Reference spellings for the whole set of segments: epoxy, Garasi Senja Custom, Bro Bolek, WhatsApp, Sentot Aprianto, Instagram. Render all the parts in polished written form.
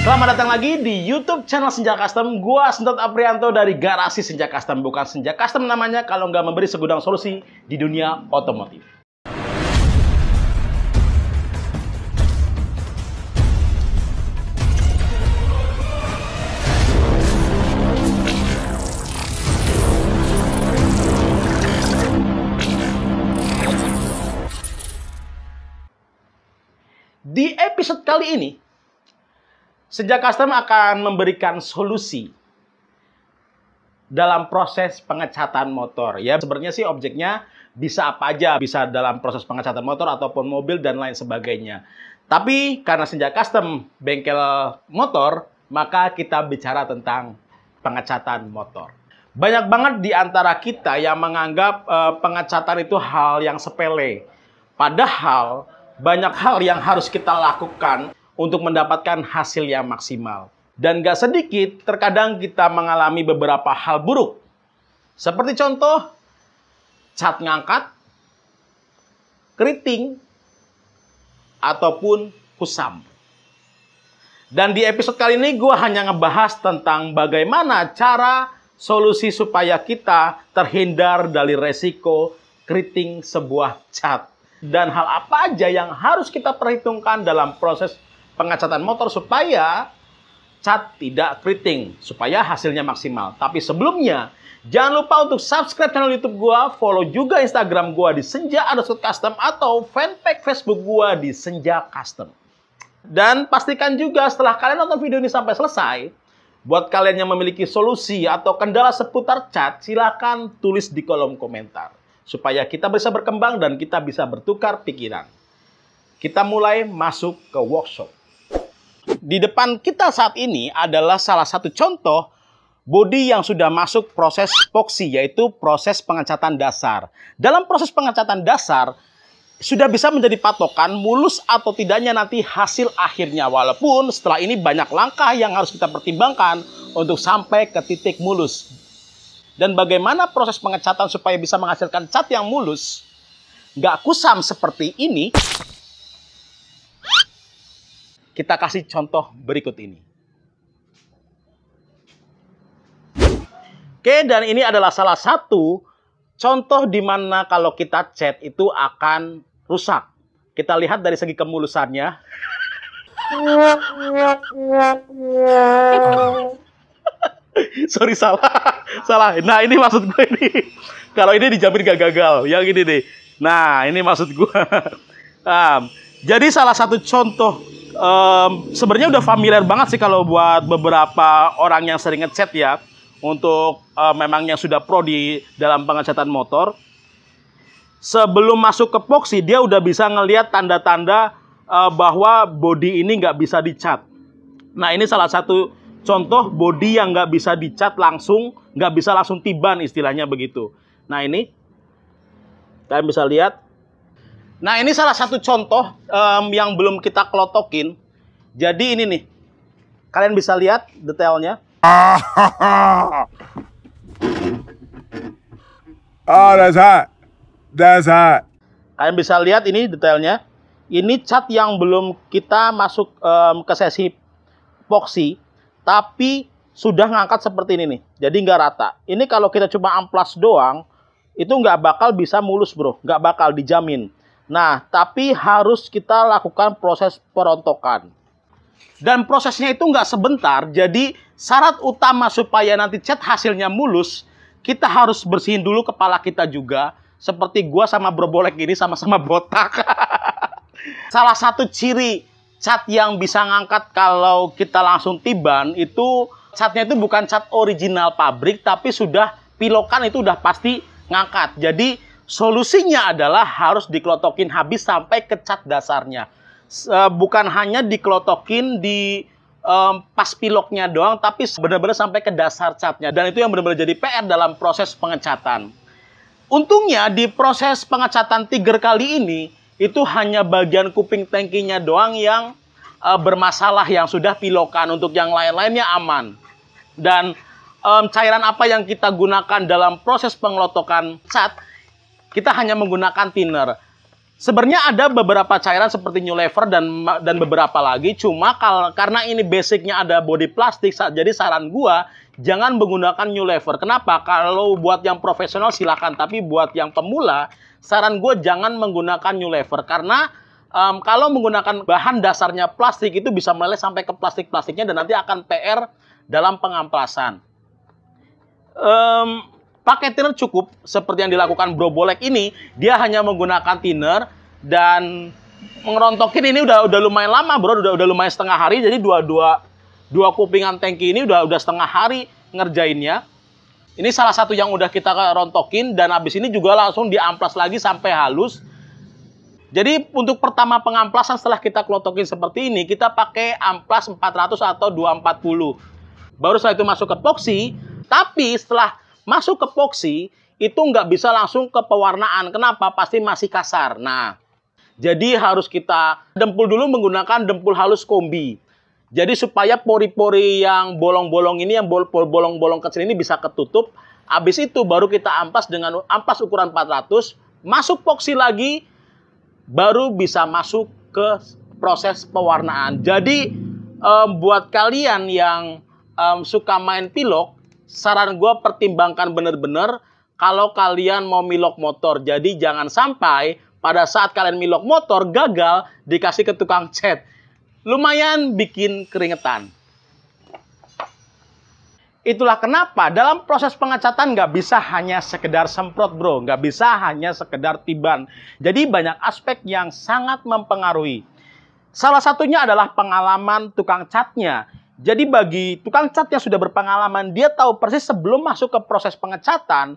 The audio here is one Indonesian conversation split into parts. Selamat datang lagi di YouTube channel Senja Custom. Gua Sentot Aprianto dari Garasi Senja Custom. Bukan Senja Custom namanya kalau nggak memberi segudang solusi di dunia otomotif. Di episode kali ini Senja Custom akan memberikan solusi dalam proses pengecatan motor. Ya, sebenarnya sih objeknya bisa apa aja, bisa dalam proses pengecatan motor ataupun mobil dan lain sebagainya. Tapi karena Senja Custom bengkel motor, maka kita bicara tentang pengecatan motor. Banyak banget di antara kita yang menganggap pengecatan itu hal yang sepele. Padahal banyak hal yang harus kita lakukan untuk mendapatkan hasil yang maksimal. Dan gak sedikit, terkadang kita mengalami beberapa hal buruk. Seperti contoh, cat ngangkat, keriting, ataupun kusam. Dan di episode kali ini, gue hanya ngebahas tentang bagaimana cara solusi supaya kita terhindar dari resiko keriting sebuah cat. Dan hal apa aja yang harus kita perhitungkan dalam proses pengecatan motor supaya cat tidak keriting, supaya hasilnya maksimal. Tapi sebelumnya, jangan lupa untuk subscribe channel YouTube gua, follow juga Instagram gua di senja_custom atau fanpage Facebook gua di Senja Custom. Dan pastikan juga setelah kalian nonton video ini sampai selesai, buat kalian yang memiliki solusi atau kendala seputar cat, silakan tulis di kolom komentar supaya kita bisa berkembang dan kita bisa bertukar pikiran. Kita mulai masuk ke workshop. Di depan kita saat ini adalah salah satu contoh bodi yang sudah masuk proses epoksi, yaitu proses pengecatan dasar. Dalam proses pengecatan dasar, sudah bisa menjadi patokan mulus atau tidaknya nanti hasil akhirnya. Walaupun setelah ini banyak langkah yang harus kita pertimbangkan untuk sampai ke titik mulus. Dan bagaimana proses pengecatan supaya bisa menghasilkan cat yang mulus, nggak kusam seperti ini, kita kasih contoh berikut ini. Oke, dan ini adalah salah satu contoh di mana kalau kita cat itu akan rusak. Kita lihat dari segi kemulusannya. Sorry, salah. Nah, ini maksud gue ini. Kalau ini dijamin gak gagal. Yang ini nih. Nah, ini maksud gue. Jadi salah satu contoh. Sebenarnya udah familiar banget sih kalau buat beberapa orang yang sering ngecat ya, untuk memang yang sudah pro di dalam pengecatan motor. Sebelum masuk ke epoksi, dia udah bisa ngelihat tanda-tanda bahwa bodi ini nggak bisa dicat. Nah, ini salah satu contoh bodi yang nggak bisa dicat langsung, nggak bisa langsung tiban istilahnya begitu. Nah, ini kalian bisa lihat. Nah, ini salah satu contoh yang belum kita kelotokin. Jadi ini nih, kalian bisa lihat detailnya. Oh, that's hot. That's hot. Kalian bisa lihat ini detailnya. Ini cat yang belum kita masuk ke sesi epoksi, tapi sudah ngangkat seperti ini nih. Jadi nggak rata. Ini kalau kita cuma amplas doang, itu nggak bakal bisa mulus, bro. Nggak bakal, dijamin. Nah, tapi harus kita lakukan proses perontokan. Dan prosesnya itu nggak sebentar. Jadi, syarat utama supaya nanti cat hasilnya mulus, kita harus bersihin dulu kepala kita juga. Seperti gua sama Bro Bolek ini sama-sama botak. Salah satu ciri cat yang bisa ngangkat kalau kita langsung tiban, itu catnya itu bukan cat original pabrik, tapi sudah pilokan itu udah pasti ngangkat. Jadi, solusinya adalah harus dikelotokin habis sampai ke cat dasarnya. Bukan hanya dikelotokin di pas piloknya doang, tapi benar-benar sampai ke dasar catnya. Dan itu yang benar-benar jadi PR dalam proses pengecatan. Untungnya di proses pengecatan Tiger kali ini, itu hanya bagian kuping tangkinya doang yang bermasalah, yang sudah pilokan. Untuk yang lain-lainnya aman. Dan cairan apa yang kita gunakan dalam proses pengelotokan cat, kita hanya menggunakan thinner. Sebenarnya ada beberapa cairan seperti New Lever dan beberapa lagi. Cuma karena ini basicnya ada body plastik, jadi saran gua jangan menggunakan New Lever. Kenapa? Kalau buat yang profesional silakan, tapi buat yang pemula saran gua jangan menggunakan New Lever karena kalau menggunakan bahan dasarnya plastik itu bisa meleleh sampai ke plastik-plastiknya dan nanti akan PR dalam pengamplasan. Pakai thinner cukup, seperti yang dilakukan Bro Bolek ini, dia hanya menggunakan thinner dan ngerontokin ini udah lumayan lama, Bro, udah lumayan setengah hari. Jadi dua kupingan tangki ini udah setengah hari ngerjainnya. Ini salah satu yang udah kita rontokin dan habis ini juga langsung diamplas lagi sampai halus. Jadi untuk pertama pengamplasan setelah kita klotokin seperti ini, kita pakai amplas 400 atau 240. Baru setelah itu masuk ke epoxy, tapi setelah masuk ke epoxy itu nggak bisa langsung ke pewarnaan. Kenapa? Pasti masih kasar. Nah, jadi harus kita dempul dulu menggunakan dempul halus kombi. Jadi supaya pori-pori yang bolong-bolong ini, yang bolong-bolong kecil ini bisa ketutup. Habis itu baru kita amplas dengan amplas ukuran 400, masuk epoxy lagi, baru bisa masuk ke proses pewarnaan. Jadi buat kalian yang suka main pilok, saran gue pertimbangkan bener-bener kalau kalian mau milok motor. Jadi jangan sampai pada saat kalian milok motor gagal dikasih ke tukang cat. Lumayan bikin keringetan. Itulah kenapa dalam proses pengecatan nggak bisa hanya sekedar semprot, Bro. Nggak bisa hanya sekedar tiban. Jadi banyak aspek yang sangat mempengaruhi. Salah satunya adalah pengalaman tukang catnya. Jadi bagi tukang cat yang sudah berpengalaman, dia tahu persis sebelum masuk ke proses pengecatan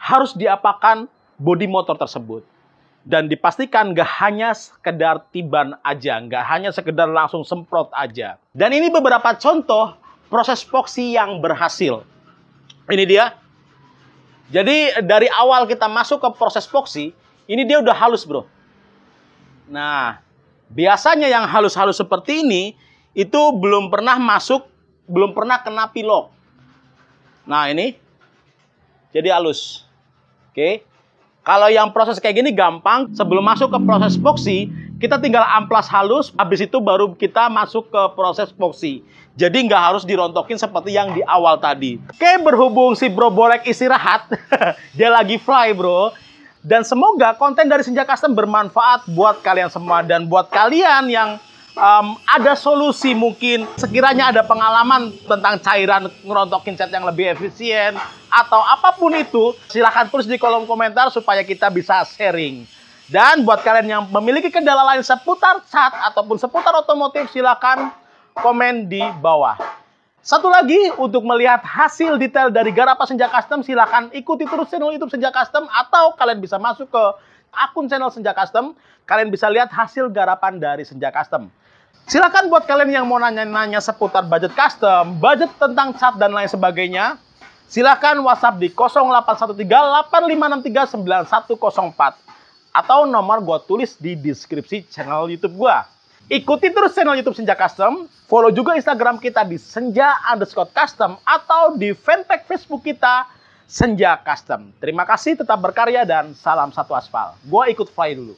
harus diapakan bodi motor tersebut. Dan dipastikan gak hanya sekedar tiban aja, gak hanya sekedar langsung semprot aja. Dan ini beberapa contoh proses epoxy yang berhasil. Ini dia. Jadi dari awal kita masuk ke proses epoxy, ini dia udah halus, Bro. Nah, biasanya yang halus-halus seperti ini itu belum pernah masuk, belum pernah kena pilok. Nah, ini jadi halus. Oke. Kalau yang proses kayak gini gampang. Sebelum masuk ke proses epoxy, kita tinggal amplas halus, habis itu baru kita masuk ke proses epoxy. Jadi nggak harus dirontokin seperti yang di awal tadi. Oke, berhubung si Bro Bolek istirahat, dia lagi fly, Bro. Dan semoga konten dari Senja Custom bermanfaat buat kalian semua. Dan buat kalian yang ada solusi mungkin sekiranya ada pengalaman tentang cairan ngerontokin cat yang lebih efisien atau apapun itu, silahkan tulis di kolom komentar supaya kita bisa sharing. Dan buat kalian yang memiliki kendala lain seputar cat ataupun seputar otomotif, silahkan komen di bawah. Satu lagi, untuk melihat hasil detail dari Garasi Senja Custom, silahkan ikuti terus channel YouTube Senja Custom atau kalian bisa masuk ke akun channel Senja Custom. Kalian bisa lihat hasil garapan dari Senja Custom. Silahkan buat kalian yang mau nanya-nanya seputar budget custom, budget tentang cat dan lain sebagainya, silahkan WhatsApp di 0813 8563 9104 atau nomor gue tulis di deskripsi channel YouTube gue. Ikuti terus channel YouTube Senja Custom, follow juga Instagram kita di senja_custom atau di fanpage Facebook kita Senja Custom. Terima kasih, tetap berkarya dan salam satu aspal. Gue ikut fly dulu.